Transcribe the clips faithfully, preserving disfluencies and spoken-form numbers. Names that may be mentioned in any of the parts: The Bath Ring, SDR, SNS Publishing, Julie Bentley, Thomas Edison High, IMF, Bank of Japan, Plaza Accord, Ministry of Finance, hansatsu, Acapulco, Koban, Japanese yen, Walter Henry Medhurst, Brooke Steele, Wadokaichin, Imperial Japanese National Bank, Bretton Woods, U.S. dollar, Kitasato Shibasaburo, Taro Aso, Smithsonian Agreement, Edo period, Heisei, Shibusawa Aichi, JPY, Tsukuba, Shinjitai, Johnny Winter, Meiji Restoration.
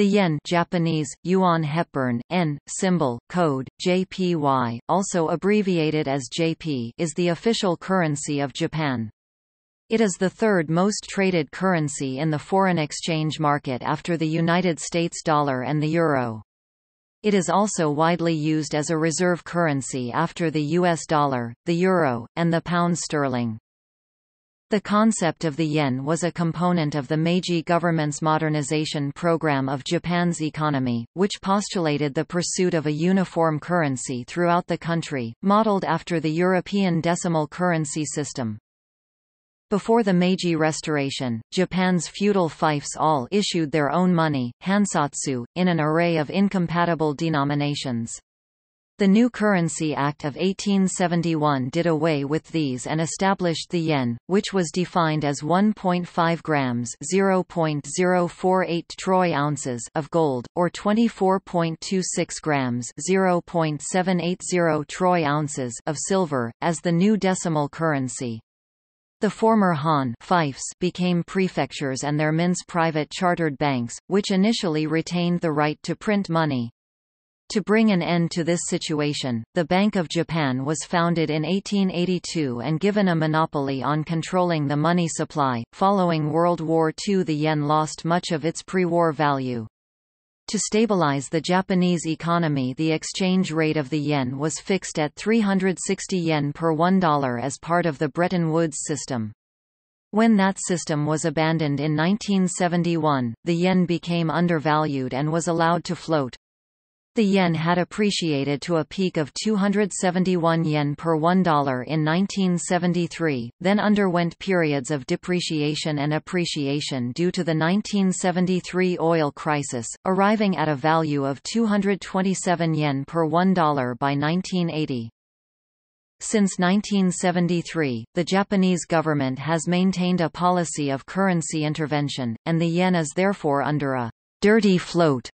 The yen Japanese, yuan Hepburn, N, symbol, code, J P Y, also abbreviated as J P, is the official currency of Japan. It is the third most traded currency in the foreign exchange market after the United States dollar and the euro. It is also widely used as a reserve currency after the U S dollar, the euro, and the pound sterling. The concept of the yen was a component of the Meiji government's modernization program of Japan's economy, which postulated the pursuit of a uniform currency throughout the country, modeled after the European decimal currency system. Before the Meiji Restoration, Japan's feudal fiefs all issued their own money, hansatsu, in an array of incompatible denominations. The new Currency Act of eighteen seventy-one did away with these and established the yen, which was defined as one point five grams (zero point zero four eight troy ounces) of gold, or twenty-four point two six grams (zero point seven eight zero troy ounces) of silver, as the new decimal currency. The former han fiefs became prefectures and their mins private chartered banks, which initially retained the right to print money. To bring an end to this situation, the Bank of Japan was founded in eighteen eighty-two and given a monopoly on controlling the money supply. Following World War Two, the yen lost much of its pre-war value. To stabilize the Japanese economy, the exchange rate of the yen was fixed at three hundred sixty yen per one dollar as part of the Bretton Woods system. When that system was abandoned in nineteen seventy-one, the yen became undervalued and was allowed to float. The yen had appreciated to a peak of two hundred seventy-one yen per one dollar in nineteen seventy-three, then underwent periods of depreciation and appreciation due to the nineteen seventy-three oil crisis, arriving at a value of two hundred twenty-seven yen per one dollar by nineteen eighty. Since nineteen seventy-three, the Japanese government has maintained a policy of currency intervention, and the yen is therefore under a dirty float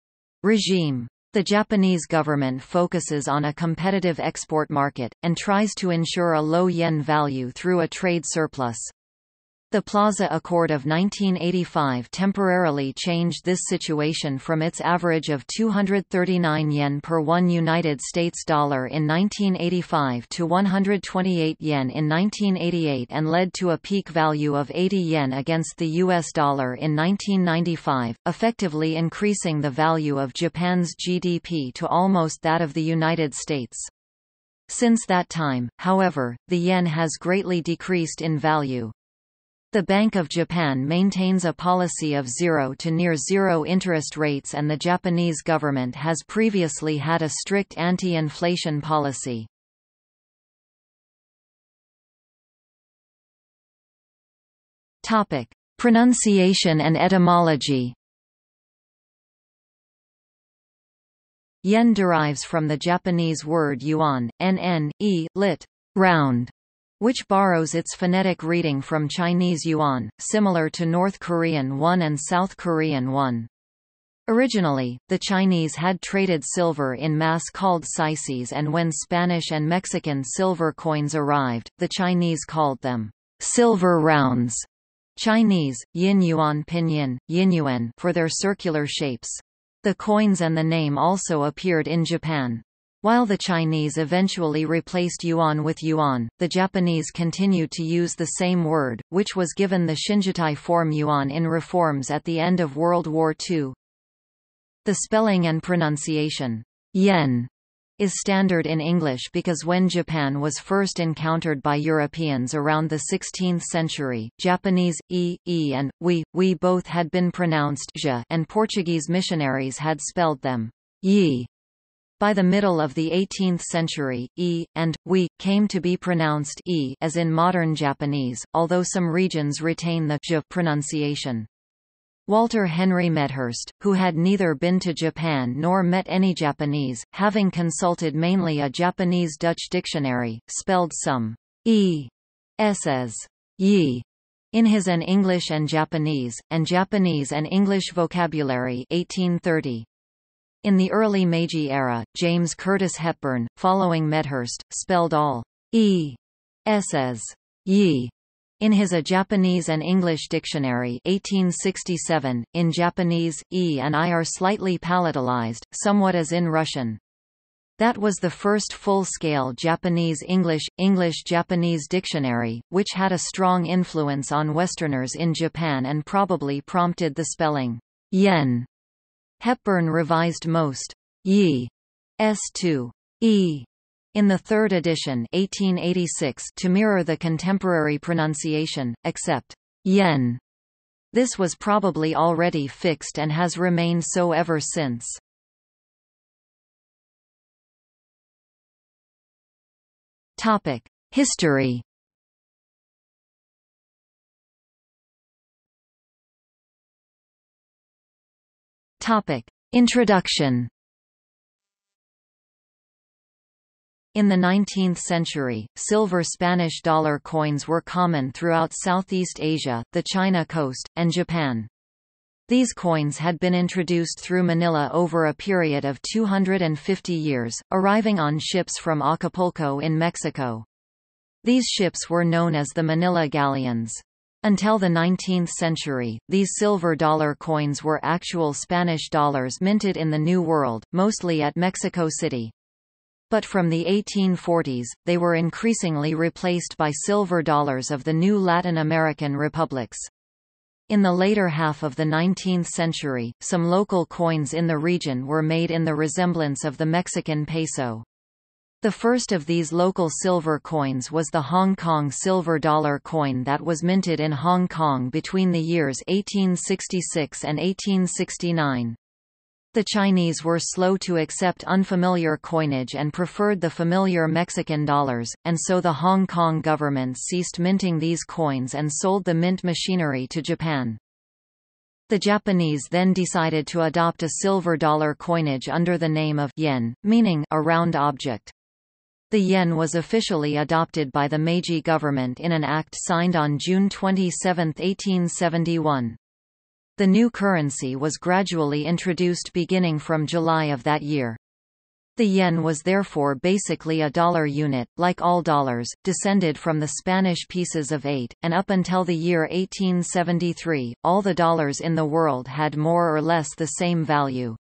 regime. The Japanese government focuses on a competitive export market, and tries to ensure a low yen value through a trade surplus. The Plaza Accord of nineteen eighty-five temporarily changed this situation from its average of two hundred thirty-nine yen per one United States dollar in nineteen eighty-five to one hundred twenty-eight yen in nineteen eighty-eight and led to a peak value of eighty yen against the U S dollar in nineteen ninety-five, effectively increasing the value of Japan's G D P to almost that of the United States. Since that time, however, the yen has greatly decreased in value. The Bank of Japan maintains a policy of zero to near zero interest rates, and the Japanese government has previously had a strict anti-inflation policy. Topic: Pronunciation and etymology. Yen derives from the Japanese word yuan, nn, e, lit, round, which borrows its phonetic reading from Chinese yuan, similar to North Korean won and South Korean won. Originally, the Chinese had traded silver in mass called sicies, and when Spanish and Mexican silver coins arrived, the Chinese called them silver rounds, Chinese, yin yuan pinyin, yin yuan, for their circular shapes. The coins and the name also appeared in Japan. While the Chinese eventually replaced yuan with yuan, the Japanese continued to use the same word, which was given the Shinjitai form yuan in reforms at the end of World War Two. The spelling and pronunciation, yen, is standard in English because when Japan was first encountered by Europeans around the sixteenth century, Japanese, e, e and, we, we both had been pronounced ja, and Portuguese missionaries had spelled them, ye. By the middle of the eighteenth century, e, and, we, came to be pronounced e as in modern Japanese, although some regions retain the ja pronunciation. Walter Henry Medhurst, who had neither been to Japan nor met any Japanese, having consulted mainly a Japanese-Dutch dictionary, spelled some e s as ye in his An English and Japanese, and Japanese and English Vocabulary eighteen thirty. In the early Meiji era, James Curtis Hepburn, following Medhurst, spelled all e s as ye In his A Japanese and English Dictionary eighteen sixty-seven, in Japanese, e and I are slightly palatalized, somewhat as in Russian. That was the first full-scale Japanese-English, English-Japanese dictionary, which had a strong influence on Westerners in Japan and probably prompted the spelling, yen. Hepburn revised most ye's to e in the third edition eighteen eighty-six to mirror the contemporary pronunciation, except yen. This was probably already fixed and has remained so ever since. Topic: History. Topic: Introduction. In the nineteenth century, silver Spanish dollar coins were common throughout Southeast Asia, the China coast, and Japan. These coins had been introduced through Manila over a period of two hundred fifty years, arriving on ships from Acapulco in Mexico. These ships were known as the Manila galleons. Until the nineteenth century, these silver dollar coins were actual Spanish dollars minted in the New World, mostly at Mexico City. But from the eighteen forties, they were increasingly replaced by silver dollars of the new Latin American republics. In the later half of the nineteenth century, some local coins in the region were made in the resemblance of the Mexican peso. The first of these local silver coins was the Hong Kong silver dollar coin that was minted in Hong Kong between the years eighteen sixty-six and eighteen sixty-nine. The Chinese were slow to accept unfamiliar coinage and preferred the familiar Mexican dollars, and so the Hong Kong government ceased minting these coins and sold the mint machinery to Japan. The Japanese then decided to adopt a silver dollar coinage under the name of yen, meaning a round object. The yen was officially adopted by the Meiji government in an act signed on June twenty-seventh, eighteen seventy-one. The new currency was gradually introduced beginning from July of that year. The yen was therefore basically a dollar unit, like all dollars, descended from the Spanish pieces of eight, and up until the year eighteen seventy-three, all the dollars in the world had more or less the same value.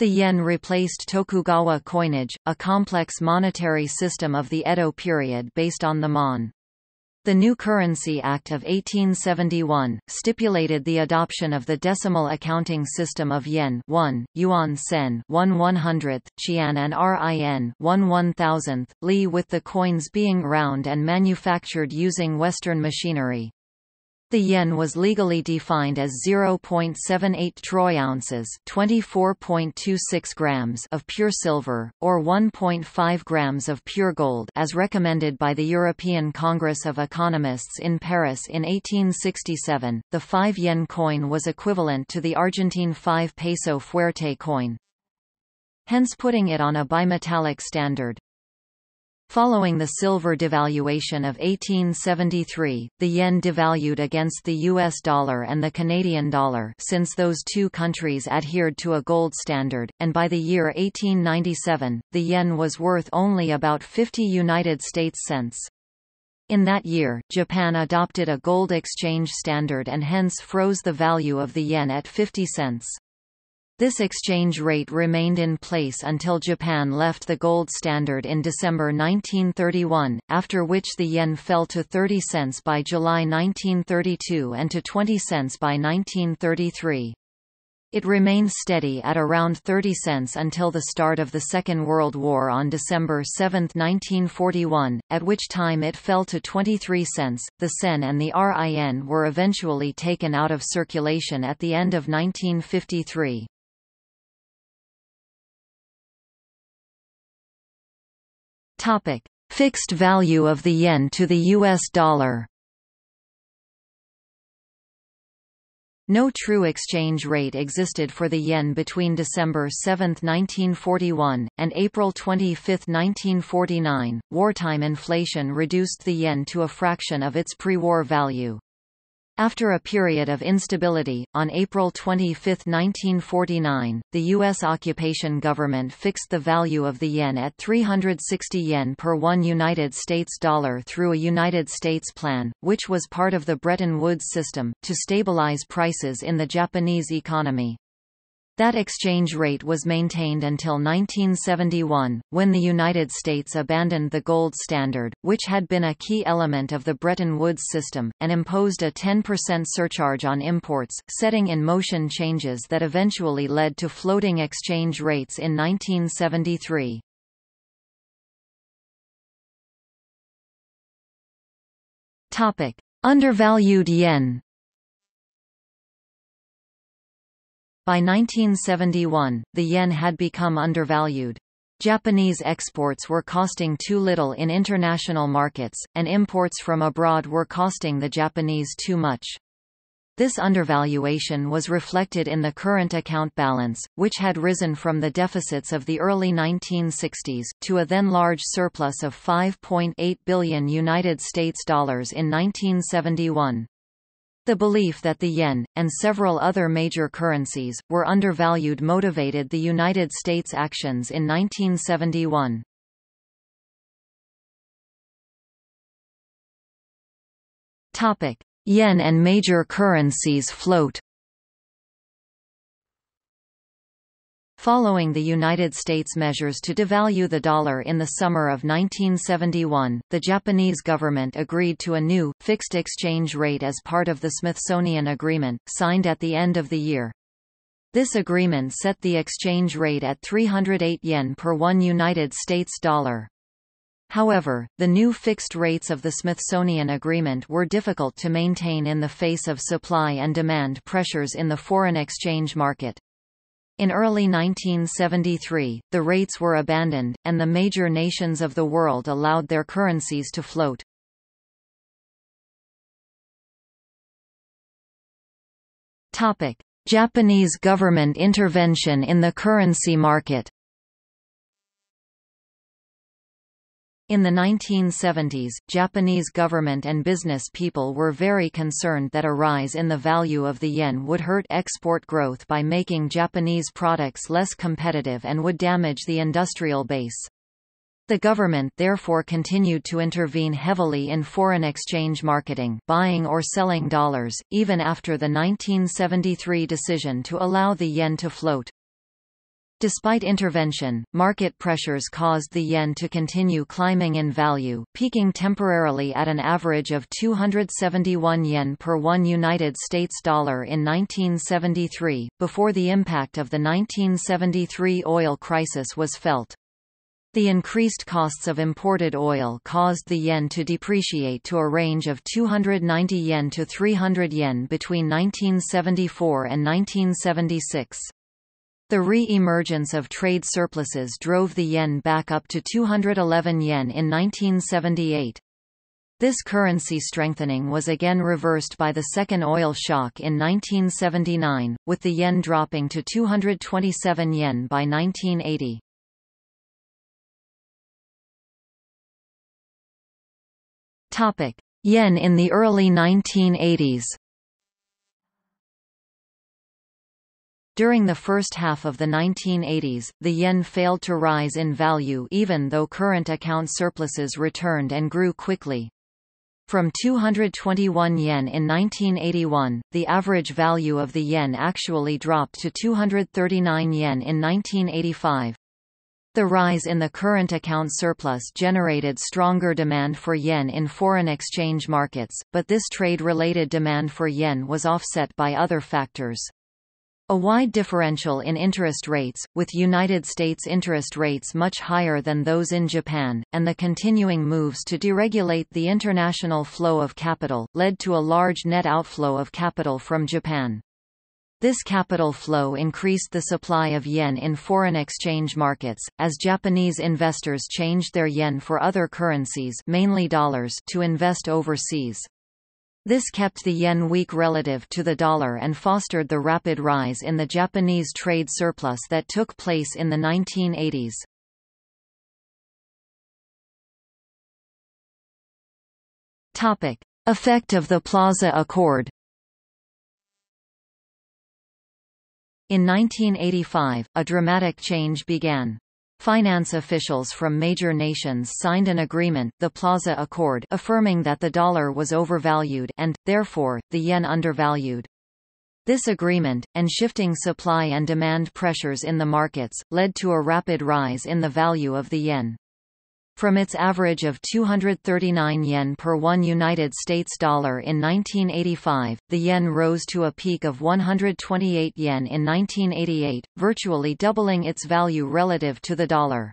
The yen replaced Tokugawa coinage, a complex monetary system of the Edo period based on the mon. The new Currency Act of eighteen seventy-one, stipulated the adoption of the decimal accounting system of yen one, yuan sen one one hundredth, qian and rin one one thousandth, li, with the coins being round and manufactured using Western machinery. The yen was legally defined as zero point seven eight troy ounces (twenty-four point two six grams) of pure silver, or one point five grams of pure gold, as recommended by the European Congress of Economists in Paris in eighteen sixty-seven. The five yen coin was equivalent to the Argentine five peso fuerte coin, hence putting it on a bimetallic standard. Following the silver devaluation of eighteen seventy-three, the yen devalued against the U S dollar and the Canadian dollar since those two countries adhered to a gold standard, and by the year eighteen ninety-seven, the yen was worth only about fifty United States cents. In that year, Japan adopted a gold exchange standard and hence froze the value of the yen at fifty cents. This exchange rate remained in place until Japan left the gold standard in December nineteen thirty-one, after which the yen fell to thirty cents by July nineteen thirty-two and to twenty cents by nineteen thirty-three. It remained steady at around thirty cents until the start of the Second World War on December seventh, nineteen forty-one, at which time it fell to twenty-three cents. The sen and the rin were eventually taken out of circulation at the end of nineteen fifty-three. Topic: Fixed value of the yen to the U S dollar. No true exchange rate existed for the yen between December seventh, nineteen forty-one, and April twenty-fifth, nineteen forty-nine. Wartime inflation reduced the yen to a fraction of its pre-war value. After a period of instability, on April twenty-fifth nineteen forty-nine, the U S occupation government fixed the value of the yen at three hundred sixty yen per one United States dollar through a United States plan, which was part of the Bretton Woods system, to stabilize prices in the Japanese economy. That exchange rate was maintained until nineteen seventy-one, when the United States abandoned the gold standard, which had been a key element of the Bretton Woods system, and imposed a ten percent surcharge on imports, setting in motion changes that eventually led to floating exchange rates in nineteen seventy-three. Topic: Undervalued yen. By nineteen seventy-one, the yen had become undervalued. Japanese exports were costing too little in international markets, and imports from abroad were costing the Japanese too much. This undervaluation was reflected in the current account balance, which had risen from the deficits of the early nineteen sixties, to a then large surplus of five point eight billion United States dollars in nineteen seventy-one. The belief that the yen, and several other major currencies, were undervalued motivated the United States' actions in nineteen seventy-one. Topic: Yen and major currencies float. Following the United States' measures to devalue the dollar in the summer of nineteen seventy-one, the Japanese government agreed to a new, fixed exchange rate as part of the Smithsonian Agreement, signed at the end of the year. This agreement set the exchange rate at three hundred eight yen per one United States dollar. However, the new fixed rates of the Smithsonian Agreement were difficult to maintain in the face of supply and demand pressures in the foreign exchange market. In early nineteen seventy-three, the rates were abandoned, and the major nations of the world allowed their currencies to float. Topic: Japanese government intervention in the currency market. In the nineteen seventies, Japanese government and business people were very concerned that a rise in the value of the yen would hurt export growth by making Japanese products less competitive and would damage the industrial base. The government therefore continued to intervene heavily in foreign exchange marketing, buying or selling dollars, even after the nineteen seventy-three decision to allow the yen to float. Despite intervention, market pressures caused the yen to continue climbing in value, peaking temporarily at an average of two hundred seventy-one yen per one United States dollar in nineteen seventy-three, before the impact of the nineteen seventy-three oil crisis was felt. The increased costs of imported oil caused the yen to depreciate to a range of two hundred ninety yen to three hundred yen between nineteen seventy-four and nineteen seventy-six. The re-emergence of trade surpluses drove the yen back up to two hundred eleven yen in nineteen seventy-eight. This currency strengthening was again reversed by the second oil shock in nineteen seventy-nine, with the yen dropping to two hundred twenty-seven yen by nineteen eighty. Topic: Yen in the early nineteen eighties. During the first half of the nineteen eighties, the yen failed to rise in value even though current account surpluses returned and grew quickly. From two hundred twenty-one yen in nineteen eighty-one, the average value of the yen actually dropped to two hundred thirty-nine yen in nineteen eighty-five. The rise in the current account surplus generated stronger demand for yen in foreign exchange markets, but this trade-related demand for yen was offset by other factors. A wide differential in interest rates, with United States interest rates much higher than those in Japan, and the continuing moves to deregulate the international flow of capital, led to a large net outflow of capital from Japan. This capital flow increased the supply of yen in foreign exchange markets, as Japanese investors changed their yen for other currencies, mainly dollars, to invest overseas. This kept the yen weak relative to the dollar and fostered the rapid rise in the Japanese trade surplus that took place in the nineteen eighties. Topic: Effect of the Plaza Accord. In nineteen eighty-five, a dramatic change began. Finance officials from major nations signed an agreement, the Plaza Accord, affirming that the dollar was overvalued and, therefore, the yen undervalued. This agreement, and shifting supply and demand pressures in the markets, led to a rapid rise in the value of the yen. From its average of two hundred thirty-nine yen per one United States dollar in nineteen eighty-five, the yen rose to a peak of one hundred twenty-eight yen in nineteen eighty-eight, virtually doubling its value relative to the dollar.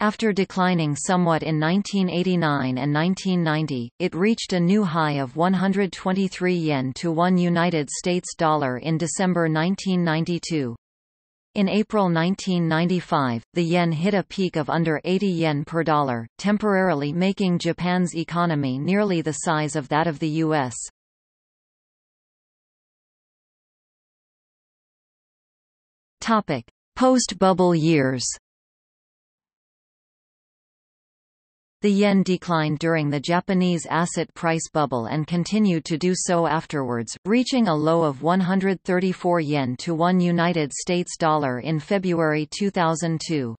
After declining somewhat in nineteen eighty-nine and nineteen ninety, it reached a new high of one hundred twenty-three yen to one United States dollar in December nineteen ninety-two. In April nineteen ninety-five, the yen hit a peak of under eighty yen per dollar, temporarily making Japan's economy nearly the size of that of the U S Topic: Post-bubble years. The yen declined during the Japanese asset price bubble and continued to do so afterwards, reaching a low of one hundred thirty-four yen to one United States dollar in February two thousand two.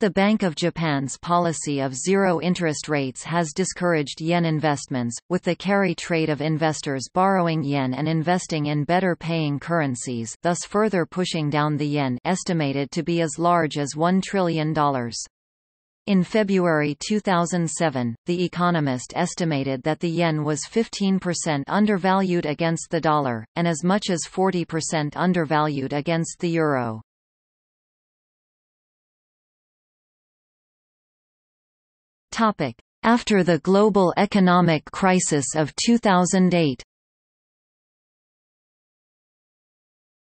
The Bank of Japan's policy of zero interest rates has discouraged yen investments, with the carry trade of investors borrowing yen and investing in better paying currencies, thus further pushing down the yen, estimated to be as large as one trillion dollars. In February two thousand seven, The Economist estimated that the yen was fifteen percent undervalued against the dollar, and as much as forty percent undervalued against the euro. After the global economic crisis of two thousand eight.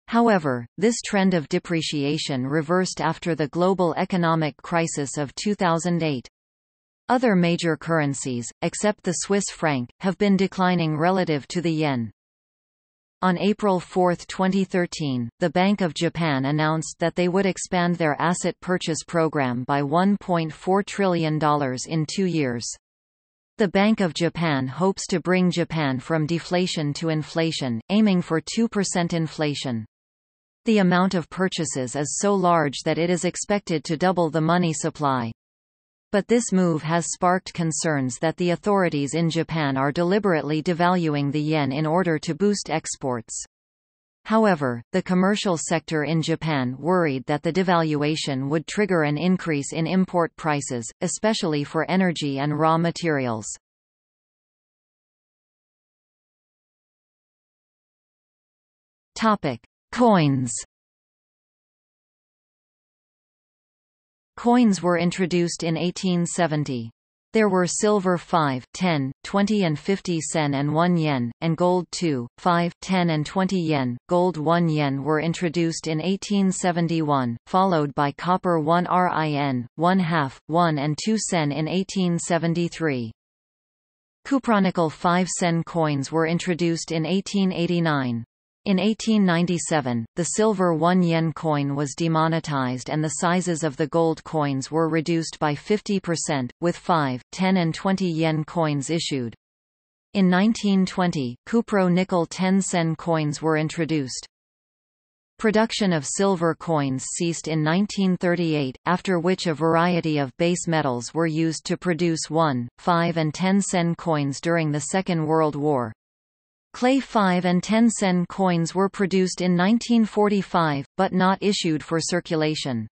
However, this trend of depreciation reversed after the global economic crisis of two thousand eight. Other major currencies, except the Swiss franc, have been declining relative to the yen. On April fourth twenty thirteen, the Bank of Japan announced that they would expand their asset purchase program by one point four trillion dollars in two years. The Bank of Japan hopes to bring Japan from deflation to inflation, aiming for two percent inflation. The amount of purchases is so large that it is expected to double the money supply. But this move has sparked concerns that the authorities in Japan are deliberately devaluing the yen in order to boost exports. However, the commercial sector in Japan worried that the devaluation would trigger an increase in import prices, especially for energy and raw materials. Topic: Coins. Coins were introduced in eighteen seventy. There were silver five, ten, twenty and fifty sen and one yen, and gold two, five, ten and twenty yen. Gold one yen were introduced in eighteen seventy-one, followed by copper one rin, one half, one and two sen in eighteen seventy-three. Cupronical five sen coins were introduced in eighteen eighty-nine. In eighteen ninety-seven, the silver one yen coin was demonetized and the sizes of the gold coins were reduced by fifty percent, with five, ten and twenty yen coins issued. In nineteen twenty, cupro-nickel ten sen coins were introduced. Production of silver coins ceased in nineteen thirty-eight, after which a variety of base metals were used to produce one, five and ten sen coins during the Second World War. Clay five and ten sen coins were produced in nineteen forty-five, but not issued for circulation.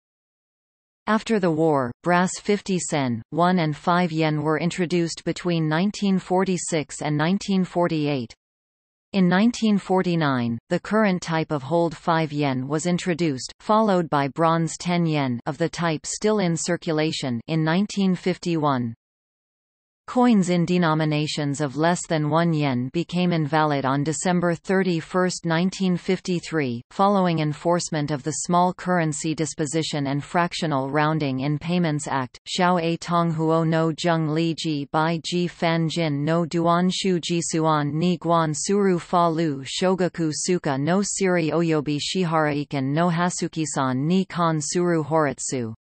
After the war, brass fifty sen, one and five yen were introduced between nineteen forty-six and nineteen forty-eight. In nineteen forty-nine, the current type of hold five yen was introduced, followed by bronze ten yen of the type still in circulation in nineteen fifty-one. Coins in denominations of less than one yen became invalid on December thirty-first nineteen fifty-three, following enforcement of the Small Currency Disposition and Fractional Rounding in Payments Act, Xiao-e Tonghuo no Zheng Li Ji Bai Ji Fan Jin no Duan Shu Jisuan Ni Guan Suru Fa Lu Shogaku Suka no Siri Oyobi Shiharaiken no Hasukisan Ni Kan Suru Horitsu.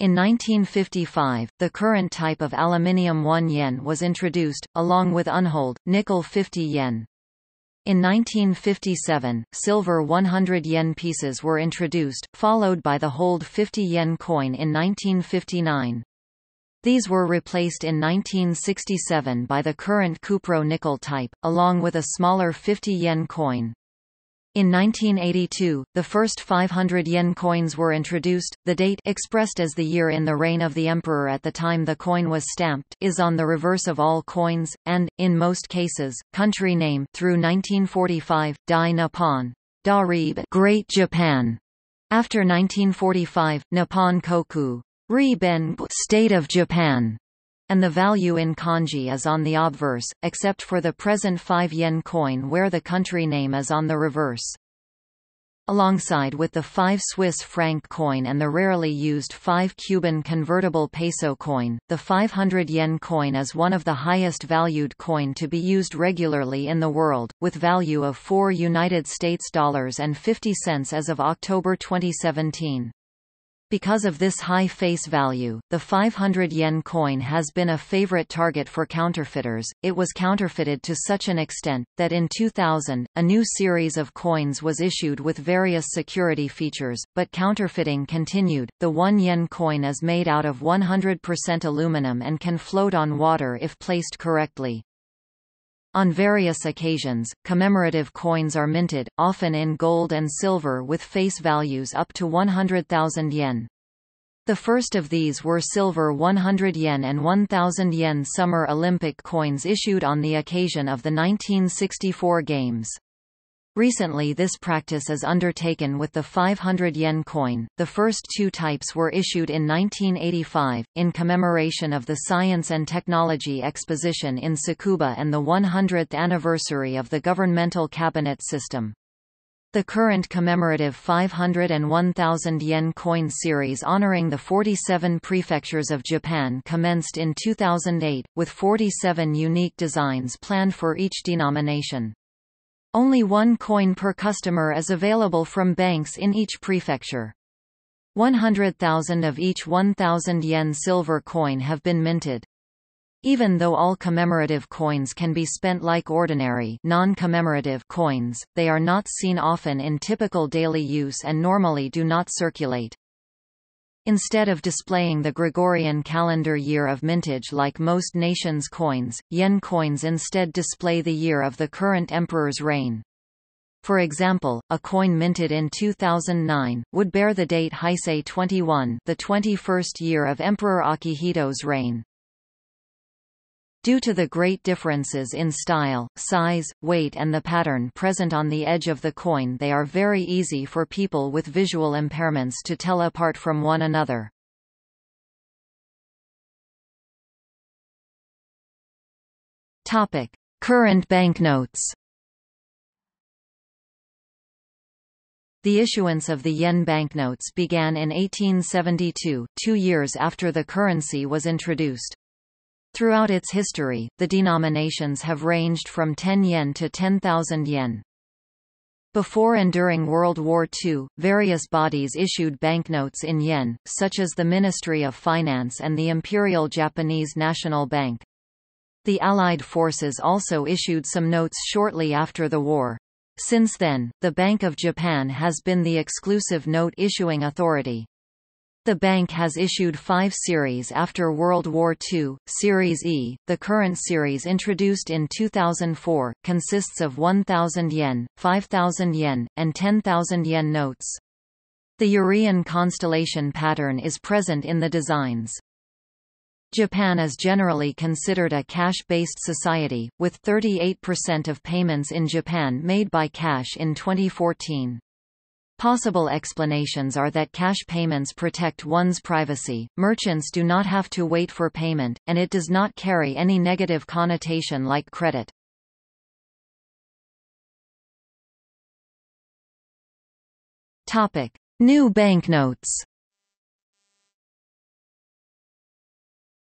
In nineteen fifty-five, the current type of aluminium one yen was introduced, along with unhold, nickel fifty yen. In nineteen fifty-seven, silver one hundred yen pieces were introduced, followed by the hold fifty yen coin in nineteen fifty-nine. These were replaced in nineteen sixty-seven by the current cupro nickel type, along with a smaller fifty yen coin. In nineteen eighty-two, the first five hundred yen coins were introduced. The date, expressed as the year in the reign of the emperor at the time the coin was stamped, is on the reverse of all coins, and, in most cases, country name through nineteen forty-five, Dai Nippon, Darib, Great Japan. After nineteen forty-five, Nippon Koku, Riben, State of Japan, and the value in kanji is on the obverse, except for the present five yen coin where the country name is on the reverse. Alongside with the five Swiss franc coin and the rarely used five Cuban convertible peso coin, the five hundred yen coin is one of the highest valued coin to be used regularly in the world, with value of four United States dollars and fifty cents as of October twenty seventeen. Because of this high face value, the five hundred yen coin has been a favorite target for counterfeiters. It was counterfeited to such an extent that in two thousand, a new series of coins was issued with various security features, but counterfeiting continued. The one yen coin is made out of one hundred percent aluminum and can float on water if placed correctly. On various occasions, commemorative coins are minted, often in gold and silver with face values up to one hundred thousand yen. The first of these were silver one hundred yen and one thousand yen Summer Olympic coins issued on the occasion of the nineteen sixty-four Games. Recently this practice is undertaken with the five hundred yen coin. The first two types were issued in nineteen eighty-five, in commemoration of the Science and Technology Exposition in Tsukuba and the one hundredth anniversary of the governmental cabinet system. The current commemorative five hundred and one thousand yen coin series honoring the forty-seven prefectures of Japan commenced in two thousand eight, with forty-seven unique designs planned for each denomination. Only one coin per customer is available from banks in each prefecture. one hundred thousand of each one thousand yen silver coin have been minted. Even though all commemorative coins can be spent like ordinary non-commemorative coins, they are not seen often in typical daily use and normally do not circulate. Instead of displaying the Gregorian calendar year of mintage like most nations' coins, yen coins instead display the year of the current emperor's reign. For example, a coin minted in two thousand nine would bear the date Heisei twenty-one, the twenty-first year of Emperor Akihito's reign. Due to the great differences in style, size, weight, and the pattern present on the edge of the coin, they are very easy for people with visual impairments to tell apart from one another. Topic: Current banknotes. The issuance of the yen banknotes began in eighteen seventy-two, two years after the currency was introduced. Throughout its history, the denominations have ranged from ten yen to ten thousand yen. Before and during World War Two, various bodies issued banknotes in yen, such as the Ministry of Finance and the Imperial Japanese National Bank. The Allied forces also issued some notes shortly after the war. Since then, the Bank of Japan has been the exclusive note-issuing authority. The bank has issued five series after World War Two. Series E, the current series introduced in two thousand four, consists of one thousand yen, five thousand yen, and ten thousand yen notes. The Urian constellation pattern is present in the designs. Japan is generally considered a cash-based society, with thirty-eight percent of payments in Japan made by cash in twenty fourteen. Possible explanations are that cash payments protect one's privacy, merchants do not have to wait for payment, and it does not carry any negative connotation like credit. Topic: New banknotes.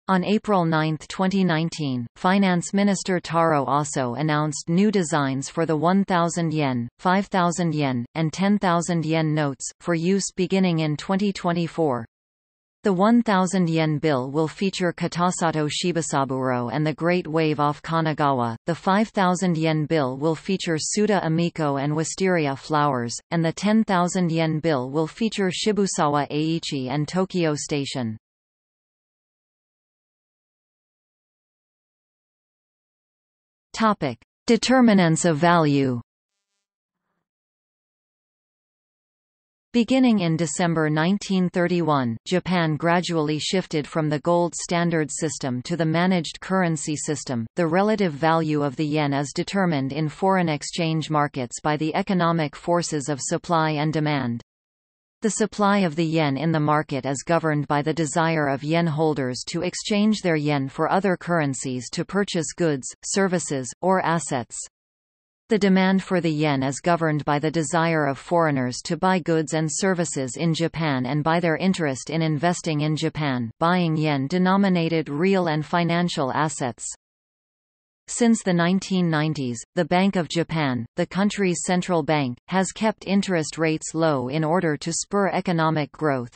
On April ninth twenty nineteen, Finance Minister Taro Aso announced new designs for the one thousand yen, five thousand yen, and ten thousand yen notes, for use beginning in twenty twenty-four. The one thousand yen bill will feature Kitasato Shibasaburo and the Great Wave off Kanagawa, the five thousand yen bill will feature Suda Amiko and wisteria flowers, and the ten thousand yen bill will feature Shibusawa Aichi and Tokyo Station. Determinants of value. Beginning in December nineteen thirty-one, Japan gradually shifted from the gold standard system to the managed currency system. The relative value of the yen is determined in foreign exchange markets by the economic forces of supply and demand. The supply of the yen in the market is governed by the desire of yen holders to exchange their yen for other currencies to purchase goods, services, or assets. The demand for the yen is governed by the desire of foreigners to buy goods and services in Japan and by their interest in investing in Japan, buying yen-denominated real and financial assets. Since the nineteen nineties, the Bank of Japan, the country's central bank, has kept interest rates low in order to spur economic growth.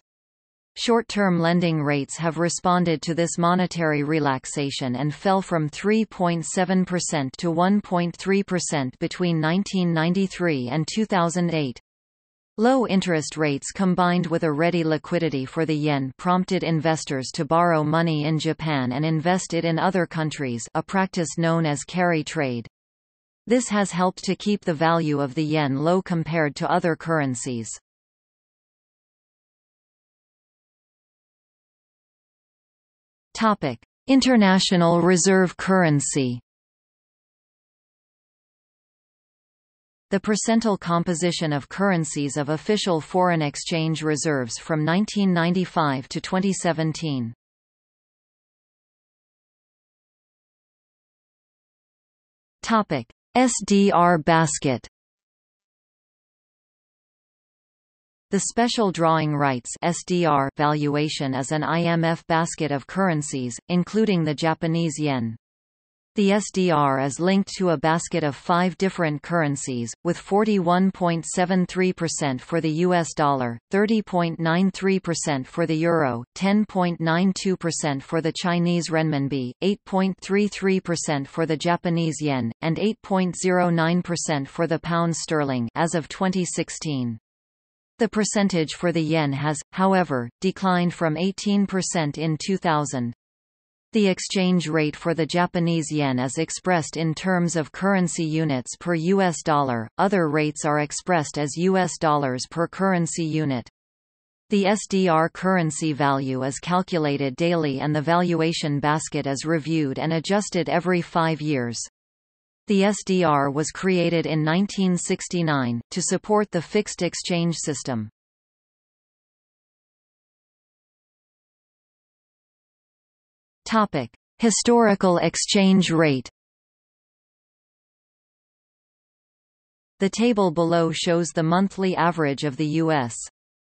Short-term lending rates have responded to this monetary relaxation and fell from three point seven percent to one point three percent between nineteen ninety-three and two thousand eight. Low interest rates combined with a ready liquidity for the yen prompted investors to borrow money in Japan and invest it in other countries, a practice known as carry trade. This has helped to keep the value of the yen low compared to other currencies. Topic: International reserve currency. The percentile composition of currencies of official foreign exchange reserves from nineteen ninety-five to twenty seventeen. Topic: S D R basket. The Special Drawing Rights (S D R) valuation is an I M F basket of currencies, including the Japanese yen. The S D R is linked to a basket of five different currencies, with forty-one point seven three percent for the U S dollar, thirty point nine three percent for the euro, ten point nine two percent for the Chinese renminbi, eight point three three percent for the Japanese yen, and eight point zero nine percent for the pound sterling as of twenty sixteen. The percentage for the yen has, however, declined from eighteen percent in two thousand. The exchange rate for the Japanese yen is expressed in terms of currency units per U S dollar. Other rates are expressed as U S dollars per currency unit. The S D R currency value is calculated daily and the valuation basket is reviewed and adjusted every five years. The S D R was created in nineteen sixty-nine, to support the fixed exchange system. Topic: Historical exchange rate. The table below shows the monthly average of the U S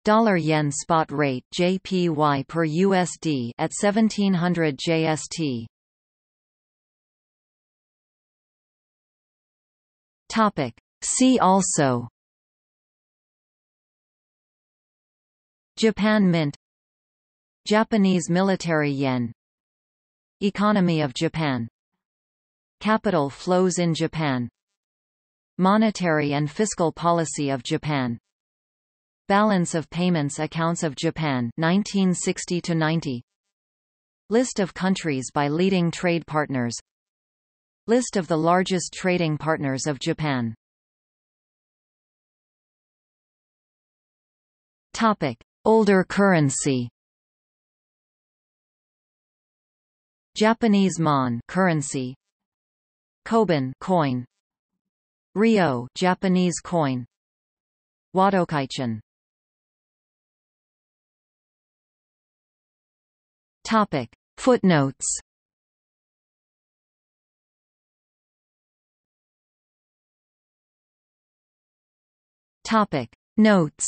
dollar yen spot rate J P Y per U S D at seventeen hundred J S T. Topic: See also. Japan Mint, Japanese military yen, Economy of Japan, Capital flows in Japan, Monetary and fiscal policy of Japan, Balance of payments accounts of Japan nineteen sixty to ninety, List of countries by leading trade partners, List of the largest trading partners of Japan. Topic: Older currency. Japanese mon currency, Koban coin, Ryo Japanese coin, Wadokaichin. Topic: Footnotes. Topic: Notes.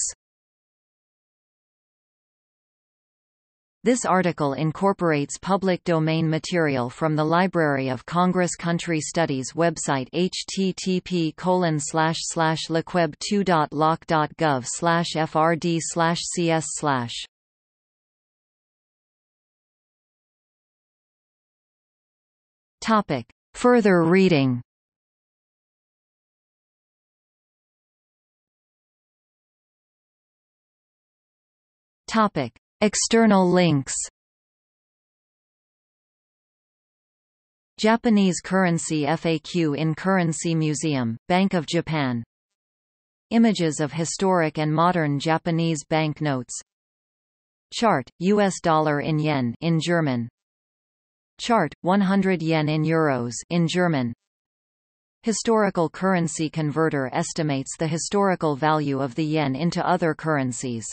This article incorporates public domain material from the Library of Congress Country Studies website H T T P colon slash slash liqueb two dot loc dot gov slash F R D slash C S slash Topic. Further reading. Topic. External links. Japanese currency F A Q in Currency Museum, Bank of Japan. Images of historic and modern Japanese banknotes. Chart, U S dollar in yen in German. Chart, one hundred yen in euros in German. Historical currency converter estimates the historical value of the yen into other currencies.